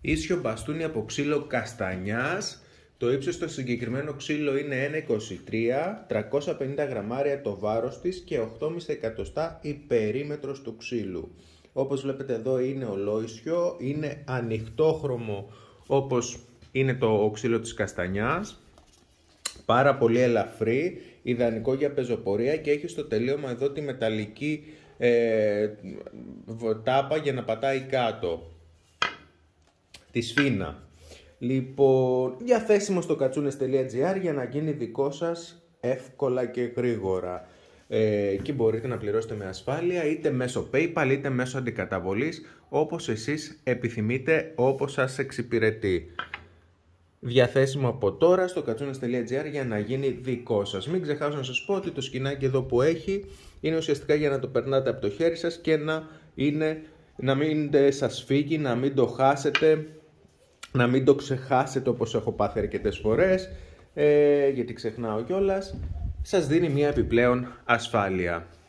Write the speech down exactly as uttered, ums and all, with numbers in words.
ίσιο μπαστούνι από ξύλο καστανιάς. Το ύψος στο συγκεκριμένο ξύλο είναι ένα είκοσι τρία, τριακόσια πενήντα γραμμάρια το βάρος της και οκτώ κόμμα πέντε εκατοστά η περίμετρος του ξύλου. Όπως βλέπετε εδώ είναι ολόισιο, είναι ανοιχτόχρωμο όπως είναι το ξύλο της καστανιάς. Πάρα πολύ ελαφρύ, ιδανικό για πεζοπορία και έχει στο τελείωμα εδώ τη μεταλλική ε, τάπα για να πατάει κάτω τη σφίνα. Λοιπόν, διαθέσιμο στο katsounes τελεία gr για να γίνει δικό σας εύκολα και γρήγορα. Ε, εκεί μπορείτε να πληρώσετε με ασφάλεια είτε μέσω PayPal είτε μέσω αντικαταβολής, όπως εσείς επιθυμείτε, όπως σας εξυπηρετεί. Διαθέσιμο από τώρα στο katsounes τελεία gr για να γίνει δικό σας. Μην ξεχάσω να σας πω ότι το σκηνάκι εδώ που έχει είναι ουσιαστικά για να το περνάτε από το χέρι σας και να, είναι, να μην σας φύγει, να μην το χάσετε, να μην το ξεχάσετε όπως έχω πάθει αρκετές φορές, ε, γιατί ξεχνάω κιόλας. Σας δίνει μια επιπλέον ασφάλεια.